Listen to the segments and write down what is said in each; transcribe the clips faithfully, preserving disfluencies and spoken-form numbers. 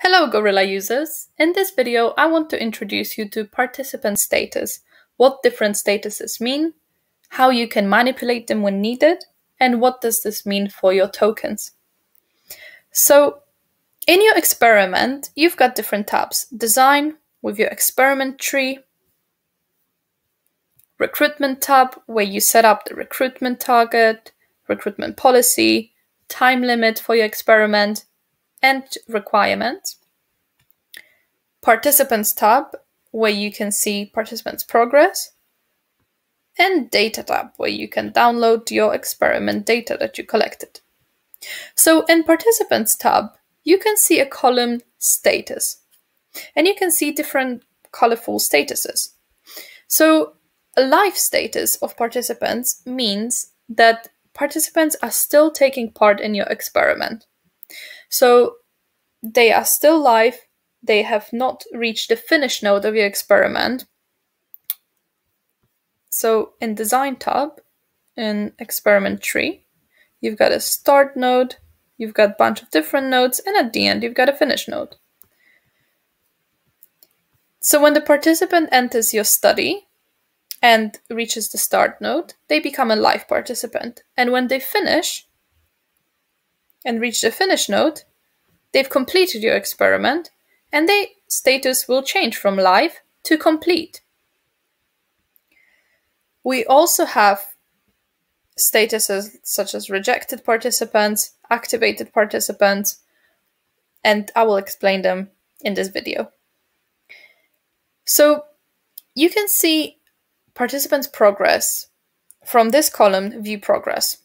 Hello Gorilla users! In this video I want to introduce you to participant status, what different statuses mean, how you can manipulate them when needed, and what does this mean for your tokens. So in your experiment you've got different tabs: design with your experiment tree, recruitment tab where you set up the recruitment target, recruitment policy, time limit for your experiment, and requirement. Participants tab where you can see participants' progress, and data tab where you can download your experiment data that you collected. So in participants tab you can see a column status, and you can see different colorful statuses. So a live status of participants means that participants are still taking part in your experiment. So they are still live, they have not reached the finish node of your experiment. So in design tab, in experiment tree, you've got a start node, you've got a bunch of different nodes, and at the end you've got a finish node. So when the participant enters your study and reaches the start node, they become a live participant. And when they finish and reach the finish node, they've completed your experiment, and their status will change from live to complete. We also have statuses such as rejected participants, activated participants, and I will explain them in this video. So you can see participants' progress from this column, view progress.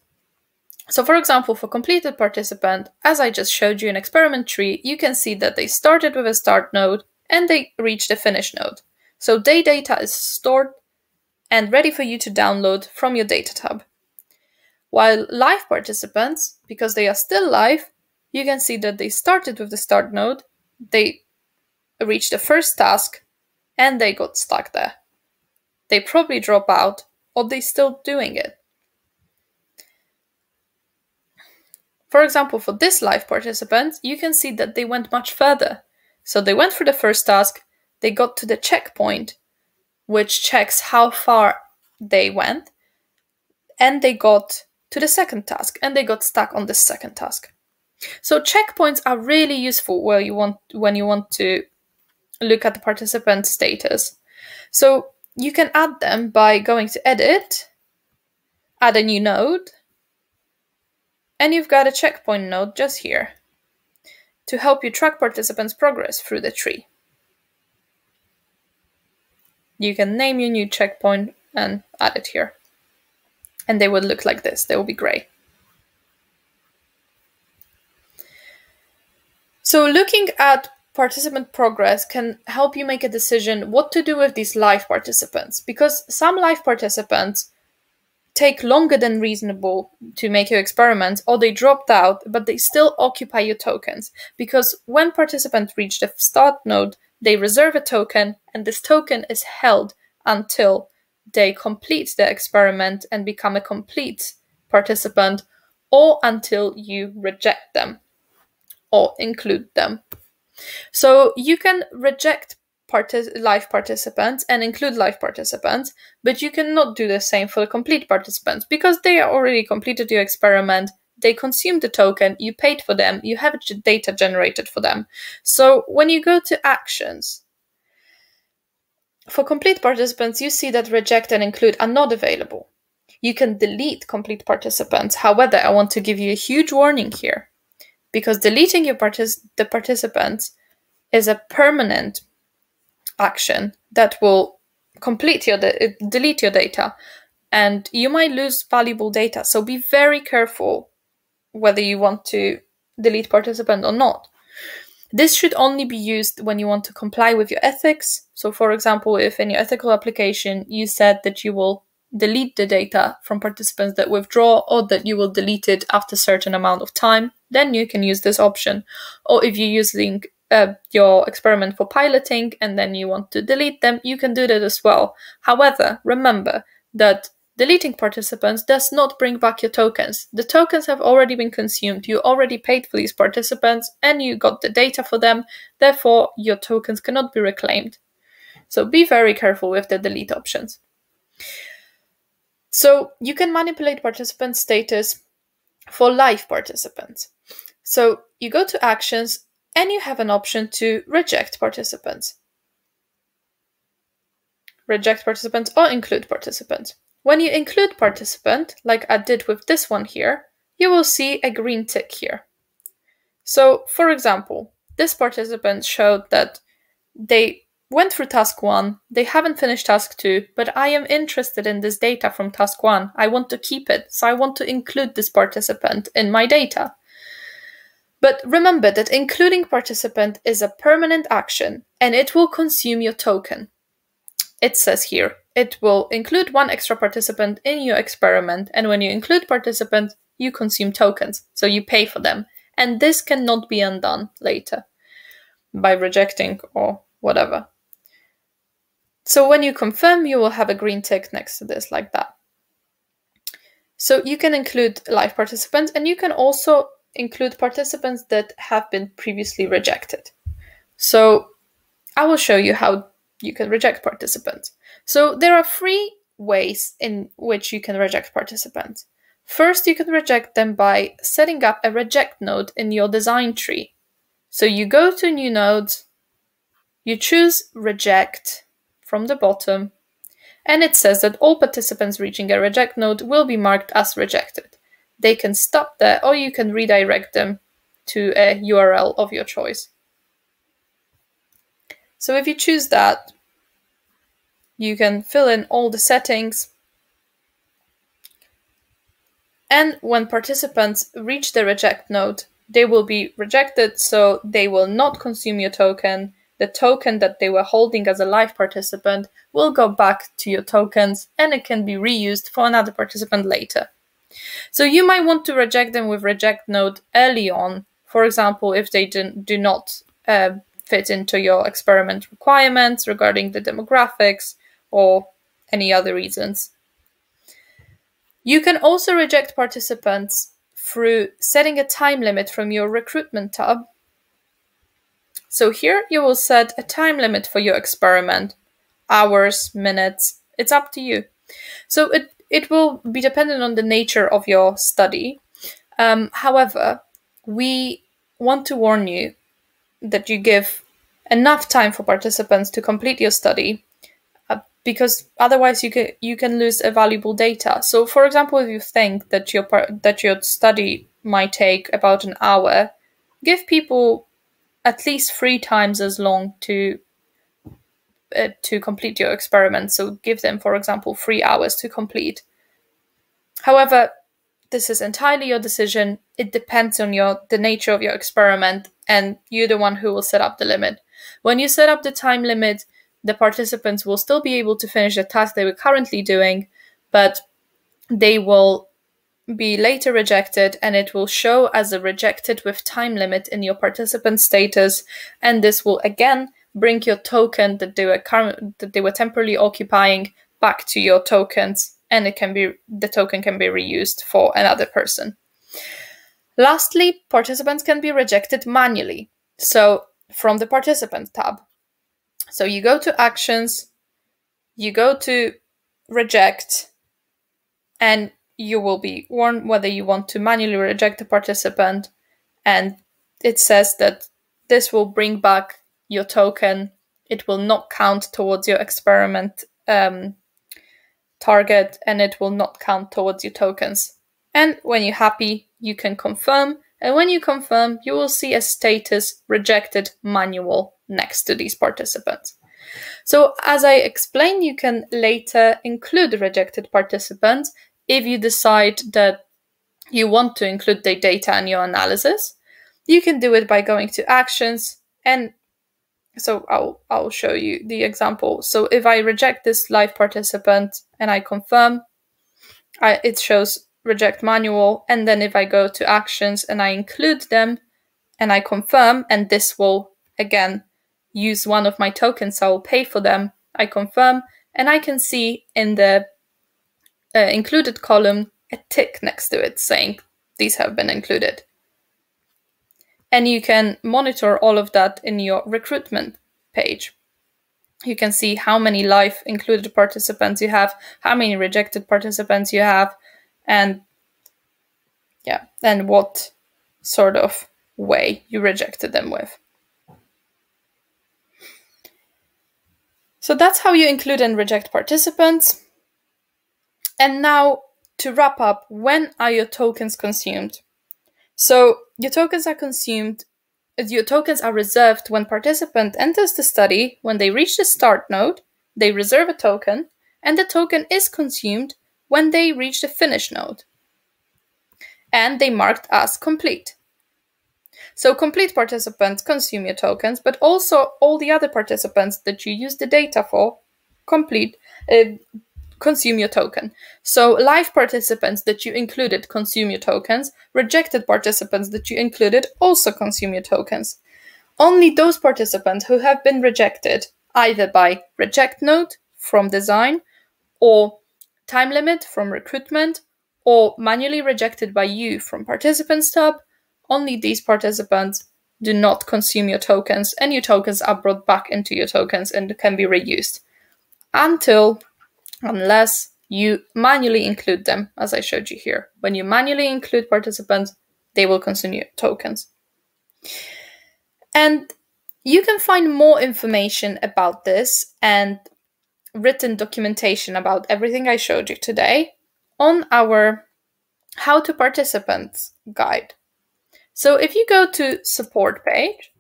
So for example, for completed participant, as I just showed you in experiment tree, you can see that they started with a start node and they reached a finish node. So their data is stored and ready for you to download from your data tab. While live participants, because they are still live, you can see that they started with the start node, they reached the first task, and they got stuck there. They probably drop out, or they're still doing it. For example, for this live participant, you can see that they went much further. So they went through the first task, they got to the checkpoint, which checks how far they went, and they got to the second task, and they got stuck on the second task. So checkpoints are really useful where you want, when you want to look at the participant status. So you can add them by going to edit, add a new node, and you've got a checkpoint node just here to help you track participants' progress through the tree. You can name your new checkpoint and add it here. And they will look like this, they will be gray. So looking at participant progress can help you make a decision what to do with these live participants, because some live participants take longer than reasonable to make your experiments, or they dropped out, but they still occupy your tokens, because when participants reach the start node, they reserve a token, and this token is held until they complete their experiment and become a complete participant, or until you reject them or include them. So you can reject partic- live participants and include live participants, but you cannot do the same for the complete participants, because they are already completed your experiment, they consumed the token, you paid for them, you have data generated for them. So when you go to actions, for complete participants, you see that reject and include are not available. You can delete complete participants. However, I want to give you a huge warning here, because deleting your partic- the participants is a permanent action that will complete your delete your data, and you might lose valuable data. So be very careful whether you want to delete participant or not. This should only be used when you want to comply with your ethics. So for example, if in your ethical application you said that you will delete the data from participants that withdraw, or that you will delete it after a certain amount of time, then you can use this option. Or if you're using uh, your experiment for piloting and then you want to delete them, you can do that as well. However, remember that Deleting participants does not bring back your tokens. The tokens have already been consumed. You already paid for these participants and you got the data for them. Therefore, your tokens cannot be reclaimed. So be very careful with the delete options. So you can manipulate participant status for live participants. So you go to actions and you have an option to reject participants. Reject participants or include participants. When you include participant, like I did with this one here, you will see a green tick here. So for example, this participant showed that they went through task one, they haven't finished task two, but I am interested in this data from task one. I want to keep it, so I want to include this participant in my data. But remember that including participant is a permanent action and it will consume your token. It says here, it will include one extra participant in your experiment, and when you include participants, you consume tokens, so you pay for them. And this cannot be undone later by rejecting or whatever. So when you confirm, you will have a green tick next to this like that. So you can include live participants, and you can also include participants that have been previously rejected. So I will show you how you can reject participants. So there are three ways in which you can reject participants. First, you can reject them by setting up a reject node in your design tree. So you go to new nodes, you choose reject from the bottom, and it says that all participants reaching a reject node will be marked as rejected. They can stop there, or you can redirect them to a U R L of your choice. So if you choose that, you can fill in all the settings. And when participants reach the reject node, they will be rejected, so they will not consume your token. The token that they were holding as a live participant will go back to your tokens and it can be reused for another participant later. So you might want to reject them with reject node early on. For example, if they do not uh, fit into your experiment requirements regarding the demographics or any other reasons. You can also reject participants through setting a time limit from your recruitment tab. So here you will set a time limit for your experiment, hours, minutes, it's up to you. So it, it will be dependent on the nature of your study. Um, however, we want to warn you that you give enough time for participants to complete your study uh, because otherwise you can, you can lose a valuable data. So for example, if you think that your, that your study might take about an hour, give people at least three times as long to, uh, to complete your experiment. So give them, for example, three hours to complete. However, this is entirely your decision. It depends on your the nature of your experiment, and you're the one who will set up the limit. When you set up the time limit, the participants will still be able to finish the task they were currently doing, but they will be later rejected and it will show as a rejected with time limit in your participant status. And this will again bring your token that they were current, that they were temporarily occupying back to your tokens, and it can be the token can be reused for another person. Lastly, participants can be rejected manually, so from the participant tab. So you go to actions, you go to reject, and you will be warned whether you want to manually reject the participant, and it says that this will bring back your token. It will not count towards your experiment um, target, and it will not count towards your tokens. And when you're happy, you can confirm. And when you confirm, you will see a status rejected manual next to these participants. So as I explained, you can later include rejected participants if you decide that you want to include their data in your analysis. You can do it by going to actions, and so I'll, I'll show you the example. So if I reject this live participant and I confirm, I, it shows reject manual. And then if I go to actions and I include them and I confirm, and this will again use one of my tokens, so I'll pay for them. I confirm and I can see in the uh, included column a tick next to it saying these have been included. And you can monitor all of that in your recruitment page. You can see how many live included participants you have, how many rejected participants you have, and yeah, and what sort of way you rejected them with. So that's how you include and reject participants. And now to wrap up, when are your tokens consumed? So your tokens are consumed, your tokens are reserved when participant enters the study. When they reach the start node, they reserve a token, and the token is consumed when they reach the finish node. And they marked as complete. So complete participants consume your tokens, but also all the other participants that you use the data for complete uh, consume your token. So live participants that you included consume your tokens, rejected participants that you included also consume your tokens. Only those participants who have been rejected, either by reject node from design, or time limit from recruitment, or manually rejected by you from participants tab, only these participants do not consume your tokens, and your tokens are brought back into your tokens and can be reused until unless you manually include them, as I showed you here. When you manually include participants, they will consume your tokens. And you can find more information about this and written documentation about everything I showed you today on our How to Participants guide. So if you go to support page,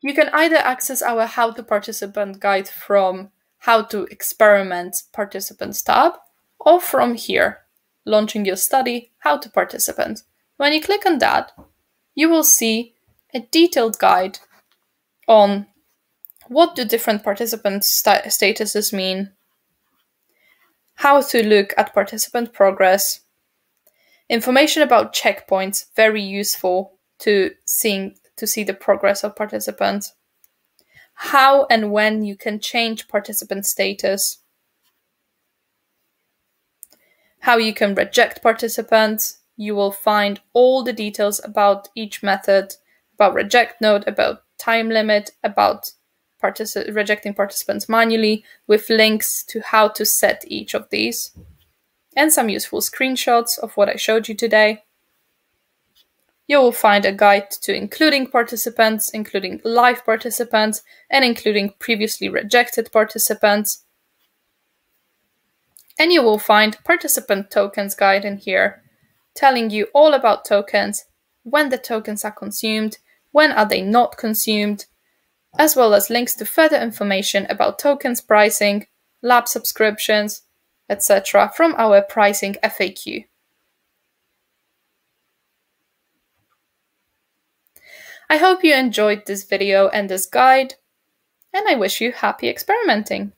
you can either access our How to Participant guide from How to Experiment Participants tab, or from here, Launching Your Study, How to Participant. When you click on that, you will see a detailed guide on what do different participant st- statuses mean, how to look at participant progress, information about checkpoints, very useful to seeing to see the progress of participants, how and when you can change participant status, how you can reject participants. You will find all the details about each method, about reject node, about time limit, about particip- rejecting participants manually, with links to how to set each of these, and some useful screenshots of what I showed you today. You will find a guide to including participants, including live participants, and including previously rejected participants. And you will find participant tokens guide in here, telling you all about tokens, when the tokens are consumed, when are they not consumed, as well as links to further information about tokens pricing, lab subscriptions, et cetera from our pricing F A Q. I hope you enjoyed this video and this guide, and I wish you happy experimenting.